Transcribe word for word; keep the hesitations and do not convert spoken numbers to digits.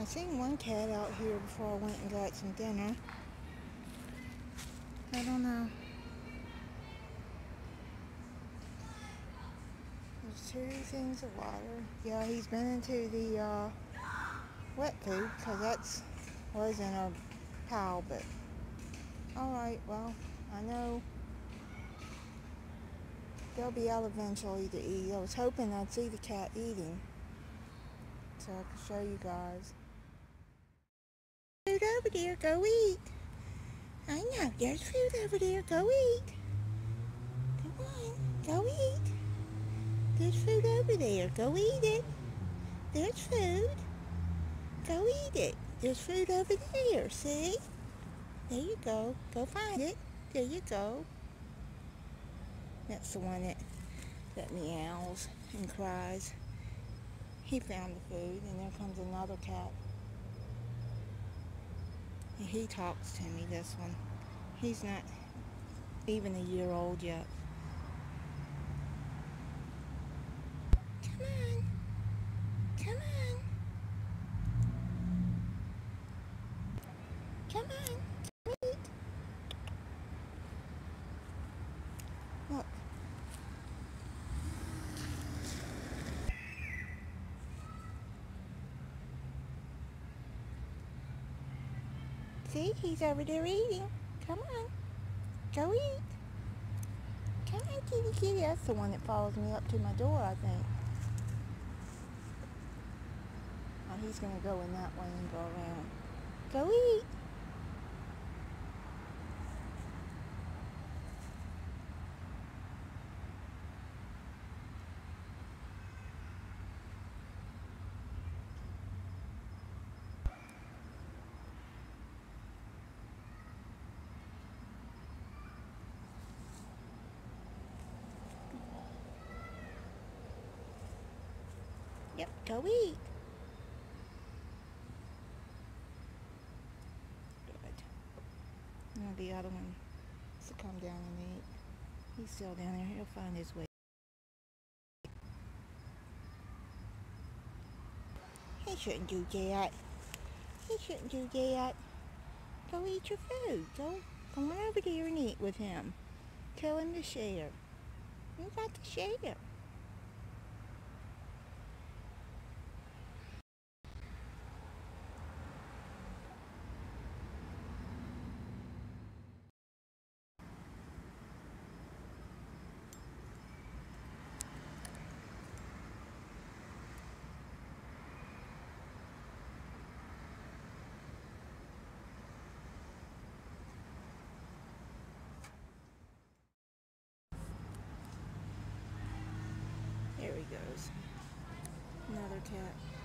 I seen one cat out here before I went and got some dinner. I don't know. There's two things of water. Yeah, he's been into the uh, wet food because that's was in our pile, but alright, well, I know they'll be out eventually to eat. I was hoping I'd see the cat eating so I could show you guys. Food over there, go eat. I know, there's food over there, go eat. Come on, go eat. There's food over there, go eat it. There's food. Go eat it. There's food over there, see? There you go, go find it. There you go. That's the one that, that meows and cries. He found the food, and there comes another cat. And he talks to me, this one. He's not even a year old yet. Come on. Come on. Come on. Come eat. Look. See, he's over there eating. Come on. Go eat. Come on, kitty, kitty. That's the one that follows me up to my door, I think. Oh, he's going to go in that way and go around. Go eat. Yep, go eat. Good. Now the other one has to come down and eat. He's still down there. He'll find his way. He shouldn't do that. He shouldn't do that. Go eat your food. Go come on over there and eat with him. Tell him to share. You got to share. There he goes. Another cat.